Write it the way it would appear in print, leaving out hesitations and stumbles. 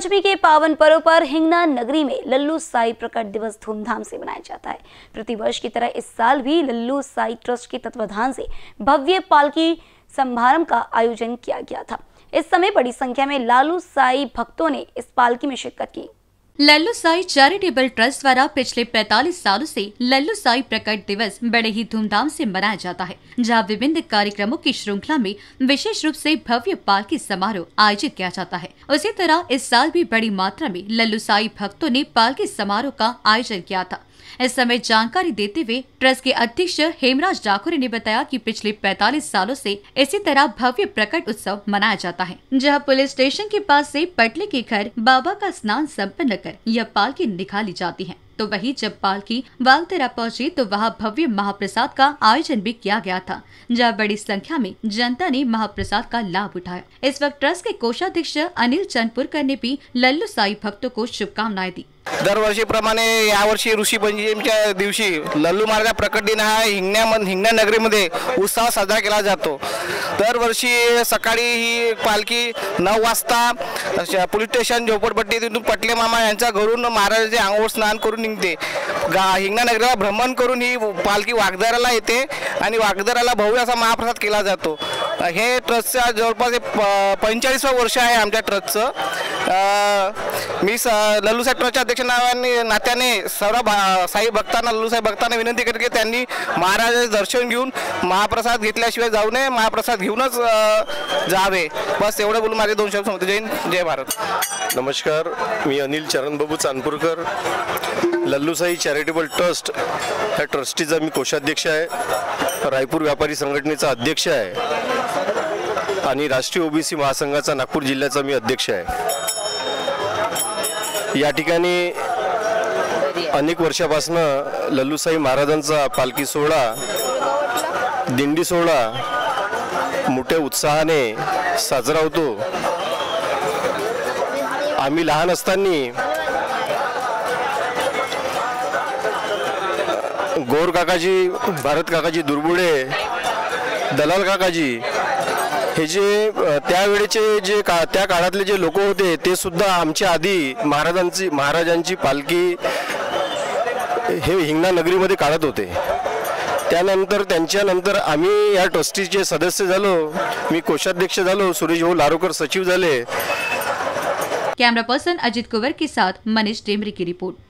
पंचमी के पावन पर्व पर हिंगना नगरी में लल्लू साई प्रकट दिवस धूमधाम से मनाया जाता है। प्रतिवर्ष की तरह इस साल भी लल्लू साई ट्रस्ट के तत्वाधान से भव्य पालकी समारंभ का आयोजन किया गया था। इस समय बड़ी संख्या में लल्लू साई भक्तों ने इस पालकी में शिरकत की। लल्लू साई चैरिटेबल ट्रस्ट द्वारा पिछले 45 सालों से लल्लू साई प्रकट दिवस बड़े ही धूमधाम से मनाया जाता है, जहां विभिन्न कार्यक्रमों की श्रृंखला में विशेष रूप से भव्य पालकी समारोह आयोजित किया जाता है। उसी तरह इस साल भी बड़ी मात्रा में लल्लू साई भक्तों ने पालकी समारोह का आयोजन किया था। इस समय जानकारी देते हुए ट्रस्ट के अध्यक्ष हेमराज ठाकुरे ने बताया कि पिछले 45 सालों से इसी तरह भव्य प्रकट उत्सव मनाया जाता है, जहां पुलिस स्टेशन के पास से पटले के घर बाबा का स्नान संपन्न कर यह पालकी निकाली जाती है। तो वही जब पालकी वागतरा पहुंची तो वहां भव्य महाप्रसाद का आयोजन भी किया गया था, जहां बड़ी संख्या में जनता ने महाप्रसाद का लाभ उठाया। इस वक्त ट्रस्ट के कोषाध्यक्ष अनिल चंद्रपुरकर ने भी लल्लू साई भक्तों को शुभकामनाएं दी। दरवर्षीप्रमाणे यावर्षी ऋषी पंचमीच्या दिवशी लल्लू मार्गा प्रकट दिन हा हिंगणा नगरीमध्ये उत्साह साजरा केला जातो। दरवर्षी सकाळी ही पालखी 9 वाजता पोलीस स्टेशन झोपडपट्टीतून पटले मामा यांच्या घरून महाराजांचे अंघोळ स्नान करून निघते। हिंगणा नगरीला भ्रमण करून ही पालखी वागदराला येते आणि वागदराला भव्य असा महाप्रसाद केला जातो। हे ट्रस्टचा जवळपास 45वां वर्ष आहे आमच्या ट्रस्टचं। मी लल्लू साई ट्रस्टच्या अध्यक्ष नात्याने सर्व साई भक्तांना लल्लू साई भक्तांना विनंती करते की त्यांनी महाराजांचे दर्शन घेऊन महाप्रसाद घेतल्याशिवाय जाऊ नये, महाप्रसाद घेऊनच जावे। बस एवढं बोलून माझे 2 शब्द संपवतो। जय हिंद, जय भारत। नमस्कार, मी अनिल चरणबाबू चांदपूरकर, लल्लू साई चॅरिटेबल ट्रस्ट ह्या ट्रस्टीचा मी कोषाध्यक्ष आहे, रायपूर व्यापारी संघटनेचा अध्यक्ष आहे आणि राष्ट्रीय ओबीसी महासंघाचा नागपूर जिल्ह्याचा मी अध्यक्ष आहे। या ठिकाणी अनेक वर्षापासून लल्लू साई महाराजांचा पालखी सोहळा, दिंडी सोहळा मोठ्या उत्साहाने साजरा होतो। आम्ही लहान असताना गौर काकाजी, भारत काकाजी दुर्बुडे, दलाल काकाजी हे जे त्यावेळेचे जे त्या काळातले जे लोक होते ते सुद्धा आमच्या आधी महाराजांची पालखी हे हिंगणा नगरीमध्ये काढत होते। त्यानंतर त्यांच्यानंतर आम्ही या ट्रस्टीचे सदस्य झालो, मी कोषाध्यक्ष झालो, सुरेश भाऊ लारोकर सचिव झाले। कैमरा पर्सन अजित कुंवर के साथ मनीष टेमरी की रिपोर्ट।